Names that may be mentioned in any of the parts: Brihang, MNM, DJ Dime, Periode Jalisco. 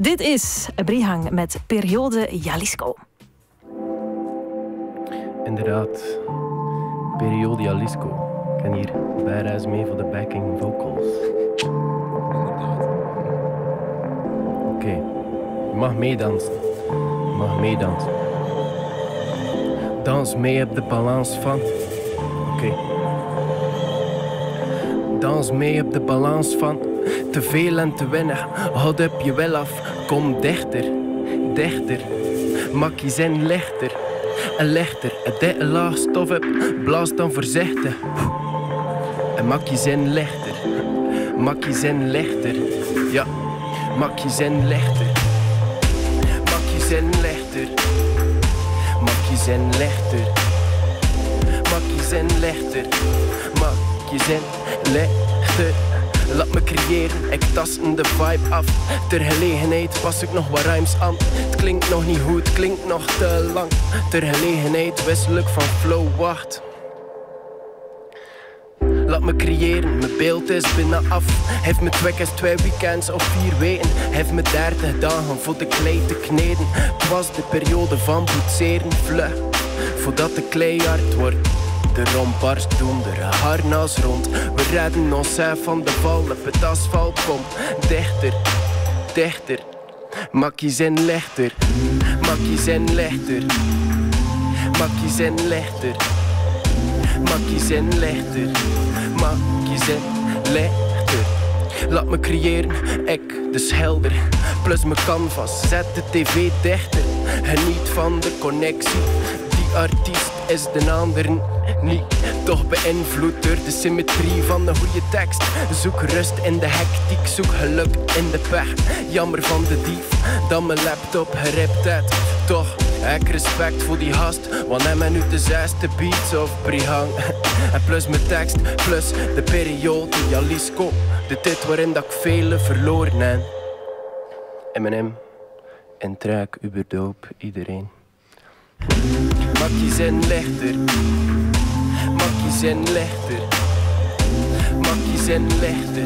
Dit is Brihang met Periode Jalisco. Inderdaad, Periode Jalisco. Ik ken hier badass mee voor de backing vocals. Oké, je mag meedansen. Je mag meedansen. Dans mee op de balans van... Oké. Dans mee op de balans van... Te veel en te weinig, houd op je wel af. Kom dichter, dichter. Maak je zin lichter, en lichter. En dikke laag stof op, blaas dan voorzichtig. En maak je zin lichter, maak je zin lichter. Ja, maak je zin lichter. Maak je zin lichter. Maak je zin lichter. Maak je zin lichter. Maak je zin lichter. Laat me creëren, ik tasten de vibe af. Ter gelegenheid pas ik nog wat rhymes aan. Het klinkt nog niet goed, het klinkt nog te lang. Ter gelegenheid wissel ik van flow, wacht. Laat me creëren, mijn beeld is binnen af. Heeft me twekkers 2 weekends of 4 weken. Heeft me 30 dagen voor de klei te kneden. Het was de periode van boetseren, vlug. Voordat de klei hard wordt. De romp barst donder, harnas rond. We redden ons uit van de val, op het asfalt komt. Dichter, dichter. Maak je zin lichter. Maak je zin lichter. Maak je zin lichter. Maak je zin lichter. Maak je zin lichter. Laat me creëren, ik, dus helder. Plus mijn canvas, zet de tv dichter. Geniet van de connectie. Die artiest is de anderen niet, toch beïnvloed door de symmetrie van een goede tekst. Zoek rust in de hectiek, zoek geluk in de pech. Jammer van de dief, dan mijn laptop geript uit. Toch, ik respect voor die gast, want hij mij nu de 6e beats of Brihang. En plus mijn tekst, plus de periode Jalisco. De tijd waarin dat ik vele verloren heb. MNM, en traag uberdoop iedereen. Maak je zin lichter. Maak je zin lichter. Maak je zin lichter.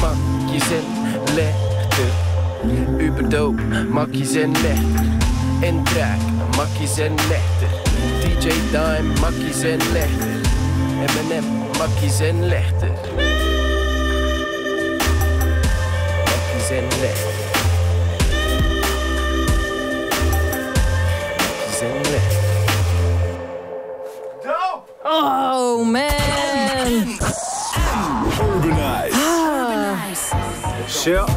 Maak je zin lichter. Uberdoop, maak je zin lichter. In track, maak je zin lichter. DJ Dime, maak je zin lichter. MNM, maak je zin lichter. Maak je zin lichter. Oh man! Urbanize. Urbanize. Sure.